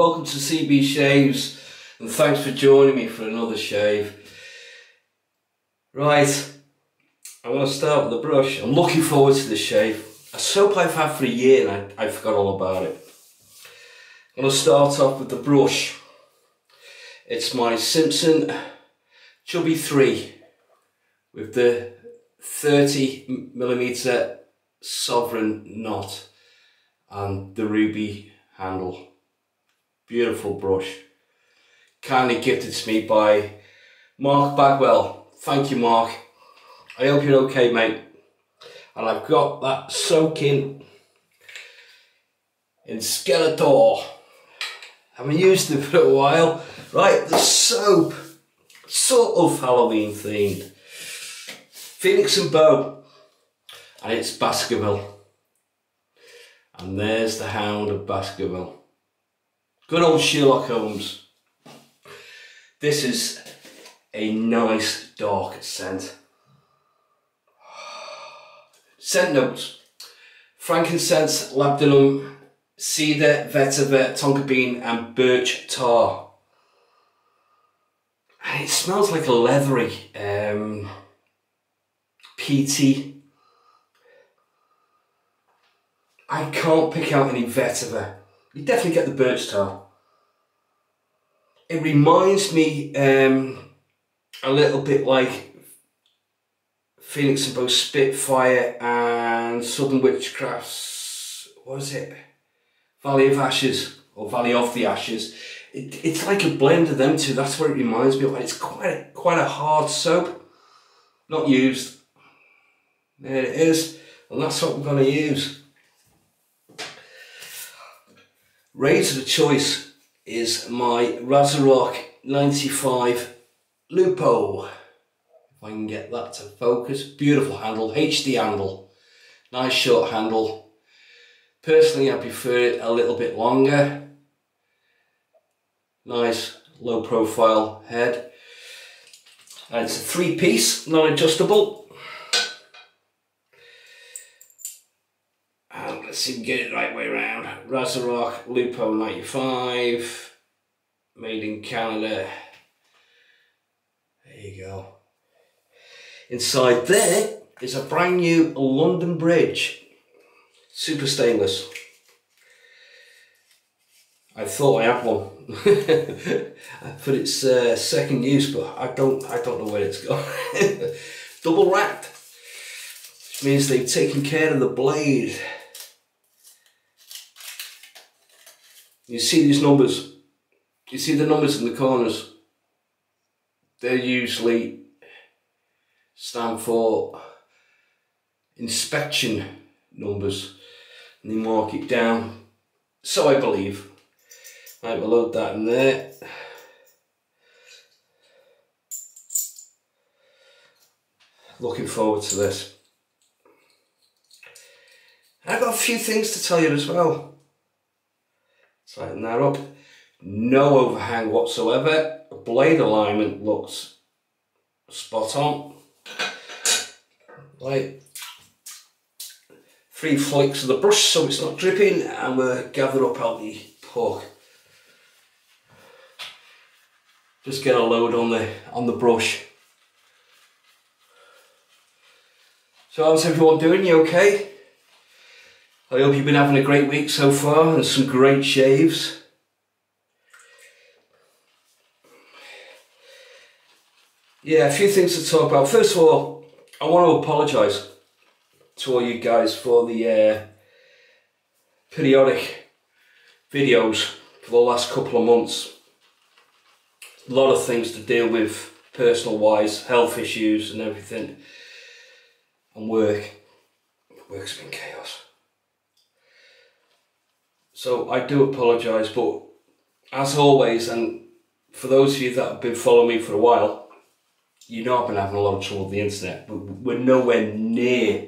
welcome to CB Shaves, and thanks for joining me for another shave. Right, I'm going to start with the brush. I'm looking forward to this shave. A soap I've had for a year and I forgot all about it. I'm going to start off with the brush. It's my Simpson Chubby 3 with the 30mm Sovereign Knot and the ruby handle. Beautiful brush, kindly gifted to me by Mark Bagwell. Thank you, Mark. I hope you're okay, mate. And I've got that soaking in Skeletor. I haven't used it for a while. Right, the soap, sort of Halloween themed. Phoenix and Beau, and it's Baskerville. And there's the Hound of Baskerville. Good old Sherlock Holmes. This is a nice dark scent. Scent notes: frankincense, labdanum, cedar, vetiver, tonka bean and birch tar. And it smells like a leathery, peaty. I can't pick out any vetiver. You definitely get the birch tar. It reminds me a little bit like Phoenix and Beau Spitfire and Southern Witchcraft's, what is it? Valley of Ashes, or Valley of the Ashes. It's like a blend of them two. That's what it reminds me of. It's quite a hard soap, not used. There it is, and that's what we're going to use. Razor of choice is my RazoRock 95 Lupo. If I can get that to focus. Beautiful handle, HD handle. Nice short handle. Personally, I prefer it a little bit longer. Nice low profile head. And it's a 3-piece, non-adjustable. Let's see if we can get it the right way around. RazoRock Lupo 95, made in Canada. There you go. Inside there is a brand new London Bridge, super stainless. I thought I had one for its second use, but I don't know where it's gone. Double wrapped, which means they've taken care of the blade. You see these numbers, you see the numbers in the corners, they usually stand for inspection numbers, and they mark it down, so I believe. Right, we'll load that in there. Looking forward to this. I've got a few things to tell you as well. Tighten that up. No overhang whatsoever. Blade alignment looks spot on. Right. 3 flicks of the brush so it's not dripping, and we'll gather up out the puck. Just get a load on the brush. So how's everyone doing? You okay? I hope you've been having a great week so far and some great shaves. Yeah, a few things to talk about. First of all, I want to apologise to all you guys for the periodic videos for the last couple of months. A lot of things to deal with, personal wise, health issues and everything, and work. Work's been chaos. So I do apologise, but as always, and for those of you that have been following me for a while, you know I've been having a lot of trouble with the internet. We're nowhere near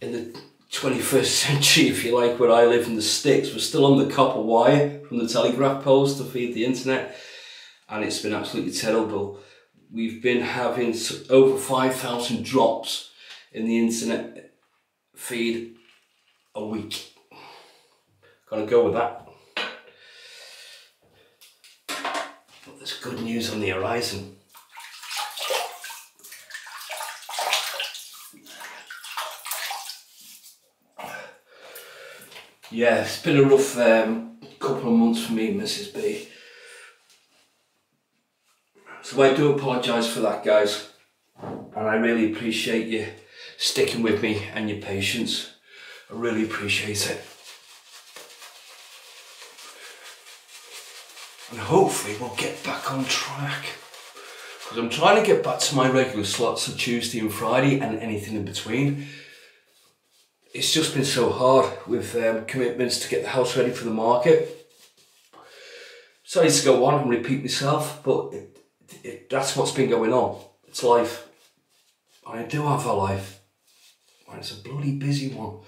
in the 21st century, if you like, where I live in the sticks. We're still on the copper wire from the telegraph poles to feed the internet, and it's been absolutely terrible. We've been having over 5,000 drops in the internet feed a week. Gonna go with that. there's good news on the horizon. Yeah, it's been a rough couple of months for me, Mrs. B. So I do apologise for that, guys. And I really appreciate you sticking with me and your patience. I really appreciate it. And hopefully we'll get back on track. Because I'm trying to get back to my regular slots of Tuesday and Friday and anything in between. It's just been so hard with commitments to get the house ready for the market. Sorry to go on and repeat myself, but that's what's been going on. It's life. I do have a life. And it's a bloody busy one.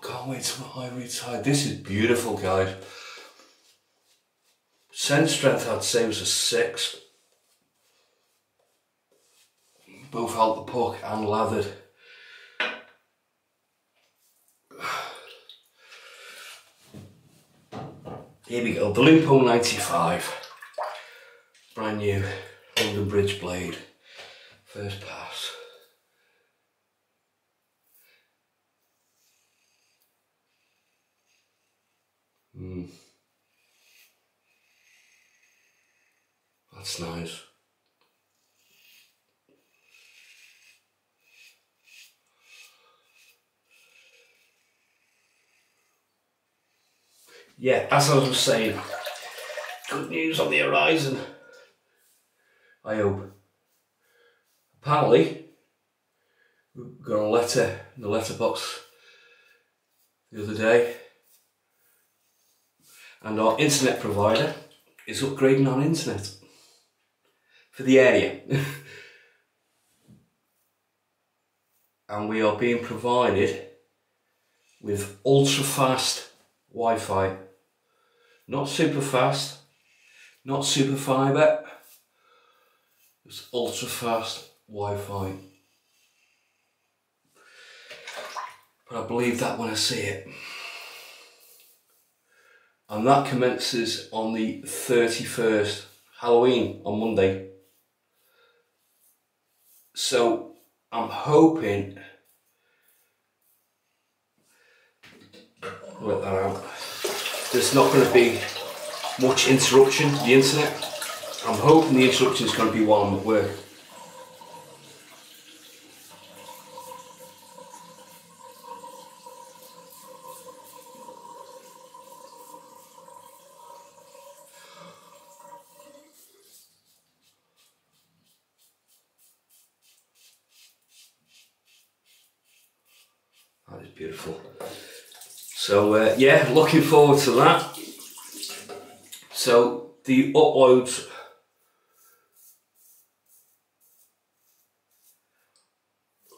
Can't wait till I retire. This is beautiful, guys. Sense strength, I'd say, was a 6. Both out the puck and lathered. Here we go, the Lupo 95. Brand new London Bridge blade. First pass. That's nice. Yeah, as I was saying, good news on the horizon. I hope. Apparently, we got a letter in the letterbox the other day, and our internet provider is upgrading our internet for the area, and we are being provided with ultra-fast Wi-Fi. Not super fast, not super fibre, it's ultra fast Wi-Fi. But I believe that when I see it. And that commences on the 31st, Halloween on Monday. So I'm hoping, let that out. There's not going to be much interruption to the internet. I'm hoping the interruption is going to be while I'm at work. That is beautiful. So yeah, looking forward to that. So the uploads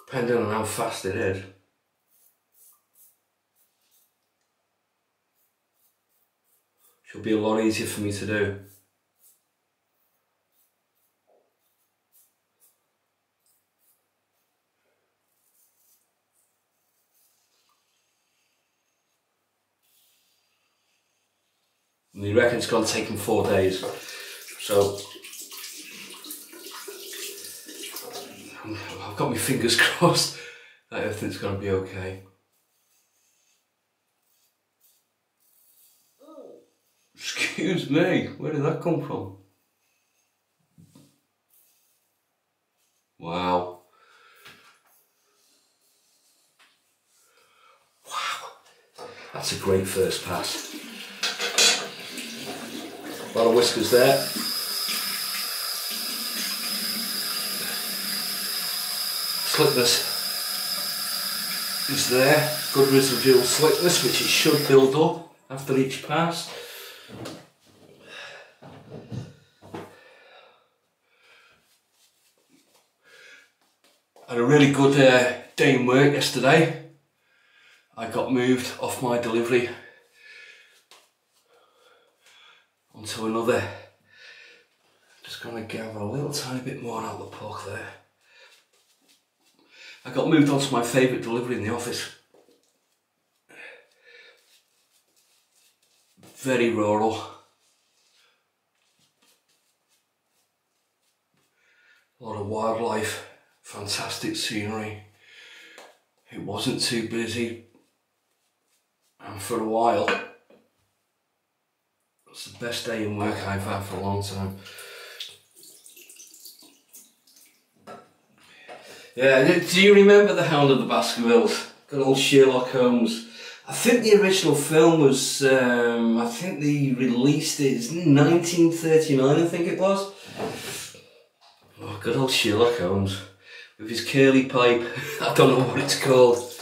depending on how fast it is. Should be a lot easier for me to do. And he reckons it's going to take him 4 days. So I've got my fingers crossed that everything's going to be okay. Excuse me, where did that come from? Wow. Wow. That's a great first pass. A lot of whiskers there. Slickness is there. Good residual slickness, which it should build up after each pass. Had a really good day in work yesterday. I got moved off my delivery onto another. Just gonna gather a little tiny bit more out of the puck there. I got moved on to my favourite delivery in the office. Very rural. a lot of wildlife, fantastic scenery. It wasn't too busy, and for a while, it's the best day in work I've had for a long time. Yeah, do you remember The Hound of the Baskervilles? Good old Sherlock Holmes. I think the original film was, I think they released it in 1939, I think it was. Oh, good old Sherlock Holmes with his curly pipe. I don't know what it's called.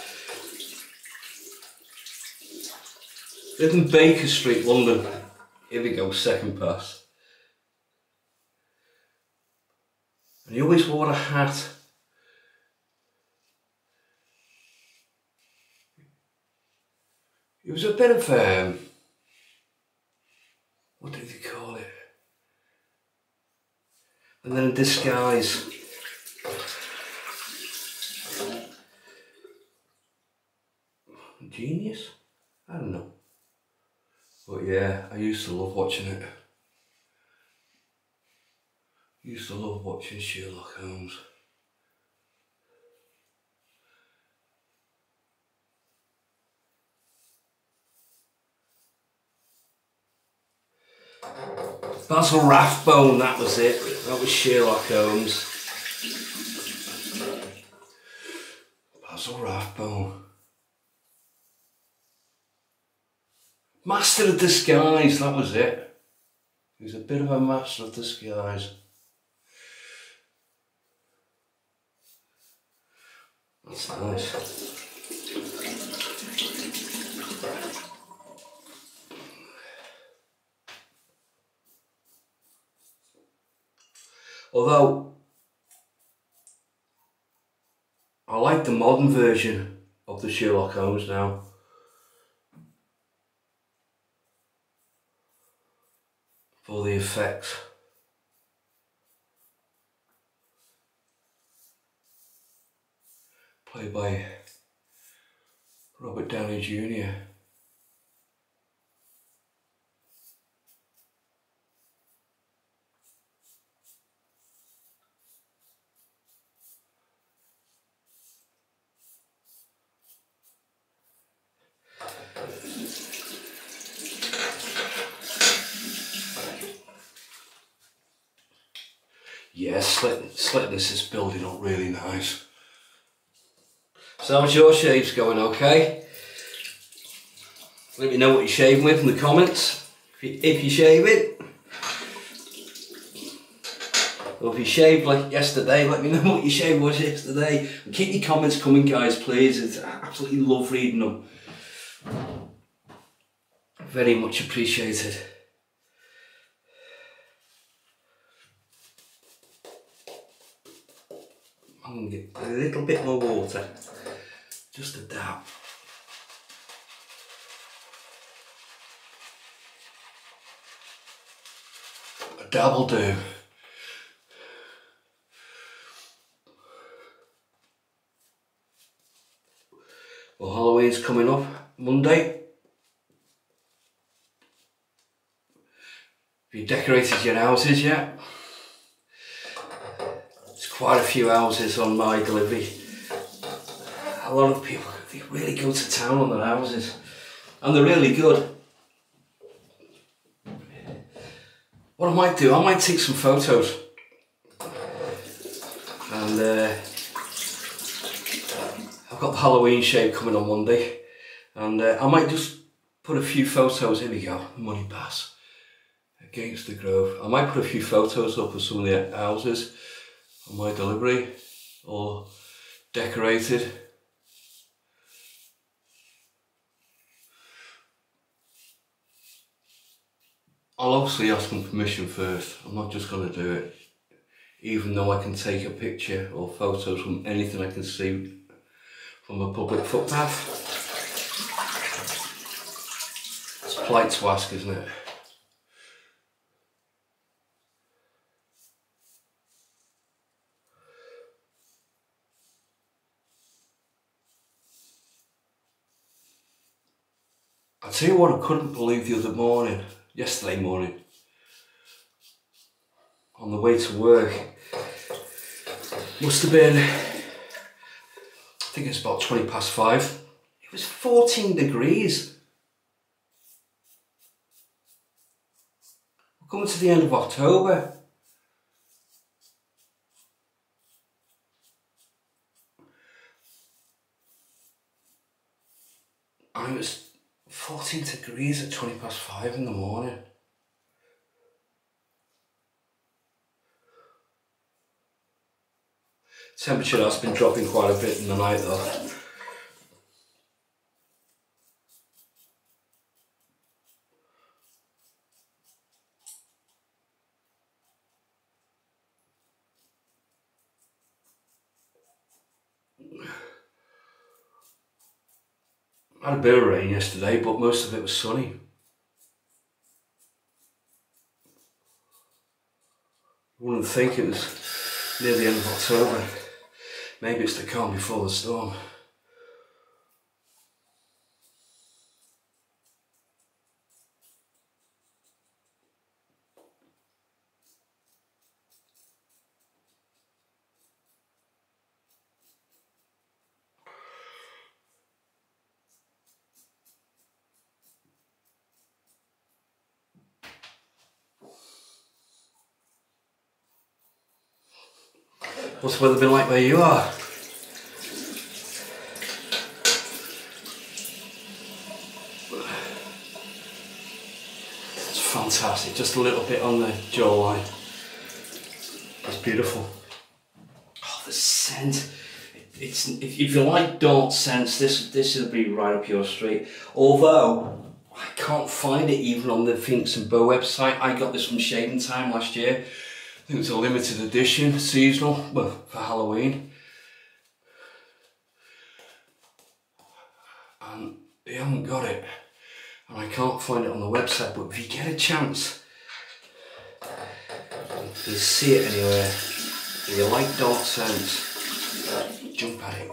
In Baker Street, London. Here we go, second pass. And he always wore a hat. It was a bit of what did they call it? And then a disguise. Genius? I don't know. But yeah, I used to love watching it. Used to love watching Sherlock Holmes. Basil Rathbone, that was it. That was Sherlock Holmes. Basil Rathbone. Master of Disguise, that was it. He was a bit of a master of disguise. That's nice. Although, I like the modern version of the Sherlock Holmes now. For the effects. Played by Robert Downey Junior. Yeah, slickness is building up really nice. So how's your shaves going, okay? Let me know what you're shaving with in the comments. If you shave it. Or if you shaved like yesterday, let me know what your shave was yesterday. And keep your comments coming, guys, please. It's, I absolutely love reading them. Very much appreciated. I'm going to get a little bit more water, just a dab. A dab will do. Well, Halloween's coming up Monday. Have you decorated your houses yet? Quite a few houses on my delivery. A lot of people, they really go to town on their houses, and they're really good. What I might do, I might take some photos and I've got the Halloween shave coming on Monday, and I might just put a few photos. Here we go, money pass against the grove. I might put a few photos up of some of the houses on my delivery, all decorated. I'll obviously ask them permission first. I'm not just going to do it, even though I can take a picture or photos from anything I can see from a public footpath. It's polite to ask, isn't it? I'll tell you what I couldn't believe the other morning, yesterday morning, on the way to work, Must have been, I think it's about 20 past 5. It was 14 degrees. We're coming to the end of October. And it was 14 degrees at 20 past 5 in the morning. Temperature has been dropping quite a bit in the night though. I had a bit of rain yesterday, but most of it was sunny. Wouldn't think it was near the end of October. Maybe it's the calm before the storm. What's the weather been like where you are? It's fantastic, just a little bit on the jawline. That's beautiful. Oh, the scent. It's, if you like dark scents, this will be right up your street. Although, I can't find it even on the Phoenix and Beau website. I got this from Shaving Time last year. I think it's a limited edition, seasonal, well, for Halloween. And they haven't got it. And I can't find it on the website, but if you get a chance, you see it anywhere. If you like dark scents, jump at it.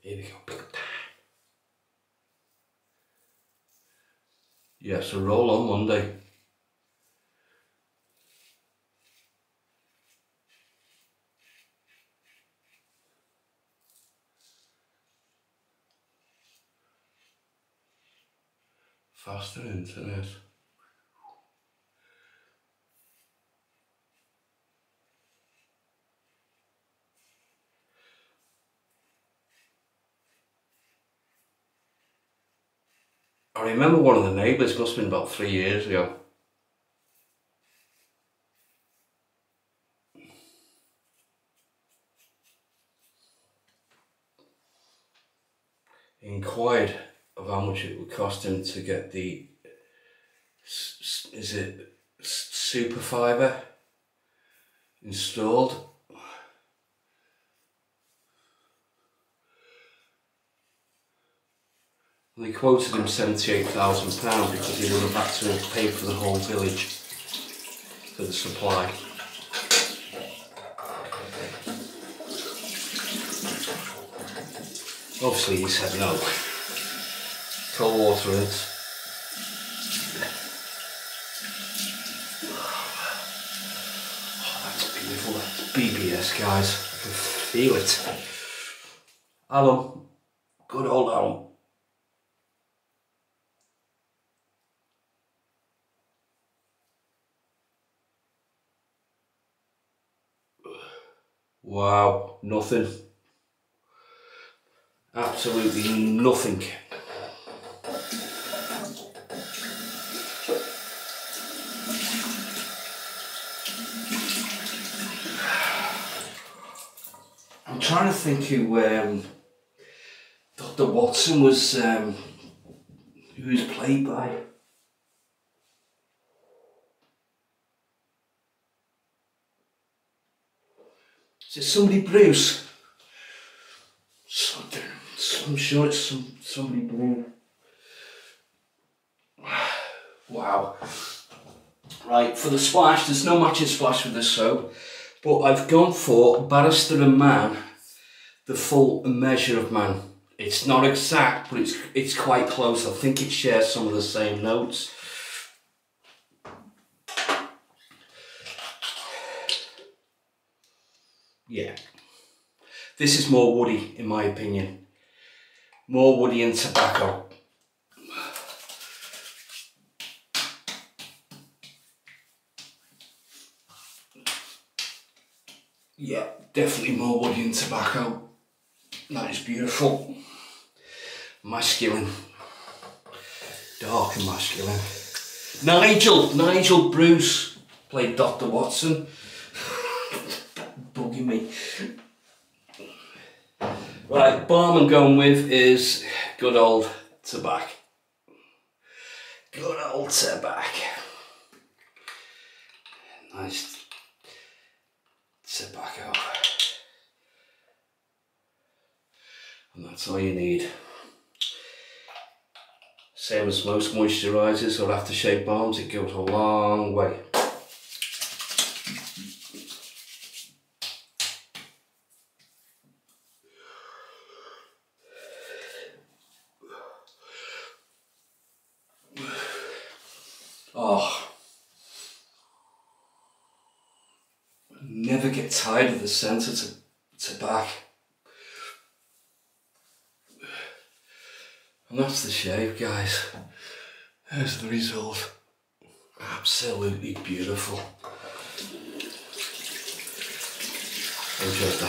Here we go, pick up time. Yeah, so roll on Monday. Faster internet. I remember one of the neighbours, must have been about 3 years ago. He inquired of how much it would cost him to get the, is it super fibre installed? And they quoted him £78,000 because he would have had to have paid for the whole village for the supply. Obviously he said no. Cold water is. Oh, that's beautiful. That's BBS, guys. I can feel it. Alum. Good old alum. Wow, nothing. Absolutely nothing. Trying to think who Dr. Watson was, who was played by. Is it somebody Bruce? Something. I'm sure it's somebody Bruce. Wow. Right, for the splash, there's no matching splash with this soap, but I've gone for Barrister and Mann. The Full Measure of Mann. It's not exact, but it's quite close. I think it shares some of the same notes. Yeah. This is more woody, in my opinion. More woody and tobacco. Yeah, definitely more woody and tobacco. That is beautiful. Masculine. Dark and masculine. Nigel Bruce played Dr. Watson. Bugging me. Right, balm I'm going with is good old Tabac. Good old Tabac. Nice tobacco. And that's all you need. Same as most moisturisers or aftershave balms, it goes a long way. Oh, I never get tired of the scent of Tabac. And that's the shave, guys. There's the result. Absolutely beautiful. Enjoyed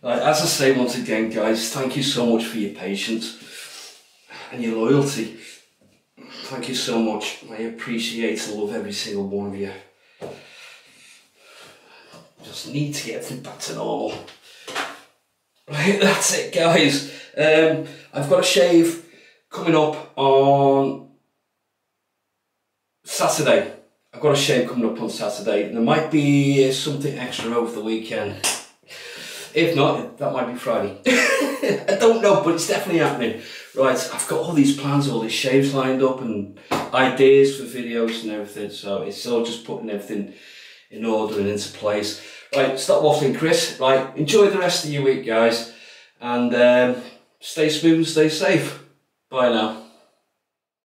that. Right, as I say once again, guys, thank you so much for your patience and your loyalty. Thank you so much. I appreciate and love every single one of you. Just need to get everything back to normal. Right, that's it, guys. I've got a shave coming up on Saturday. And there might be something extra over the weekend. If not, that might be Friday. I don't know, but it's definitely happening. Right, I've got all these plans, all these shaves lined up and ideas for videos and everything. So it's all just putting everything in order and into place. Right, stop waffling, Chris. Right, enjoy the rest of your week, guys, and stay smooth and stay safe. Bye now.